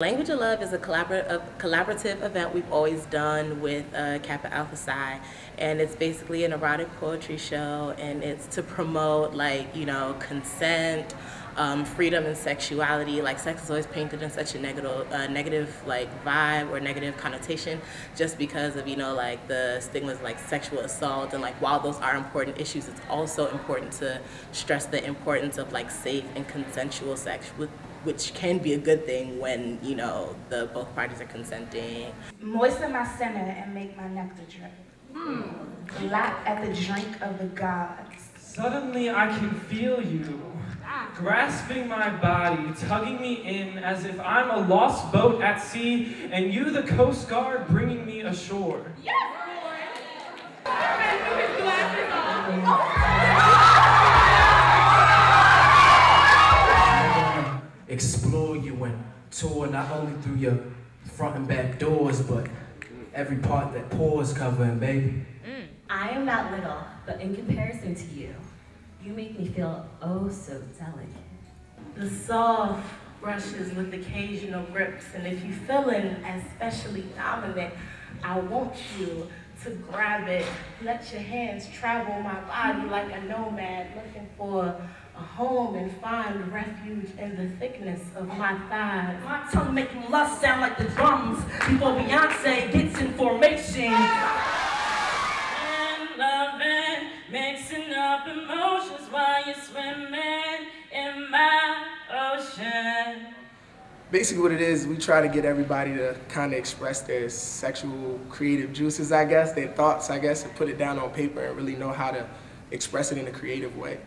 Language of Love is a collaborative event we've always done with Kappa Alpha Psi, and it's basically an erotic poetry show, and it's to promote, like, you know, consent, freedom and sexuality. Like, sex is always painted in such a negative like vibe or negative connotation, just because of, you know, like the stigmas, like sexual assault, and like while those are important issues, it's also important to stress the importance of like safe and consensual sex, which can be a good thing when, you know, both parties are consenting. Moisten my center and make my nectar drip. Lap at the drink of the gods. Suddenly I can feel you, grasping my body, tugging me in as if I'm a lost boat at sea, and you the Coast Guard bringing me ashore. Yes! Explore you and tour not only through your front and back doors, but every part that pores covering, baby. I am not little, but in comparison to you, you make me feel oh so delicate. The soft brushes with occasional grips, and if you're feeling especially dominant, I want you to grab it. Let your hands travel my body like a nomad looking for a home and find refuge in the thickness of my thighs. My tongue making lust sound like the drums before Beyoncé gets in formation. And loving, mixing up emotions while you're swimming in my ocean. Basically what it is, we try to get everybody to kind of express their sexual creative juices, I guess, their thoughts, I guess, and put it down on paper and really know how to express it in a creative way.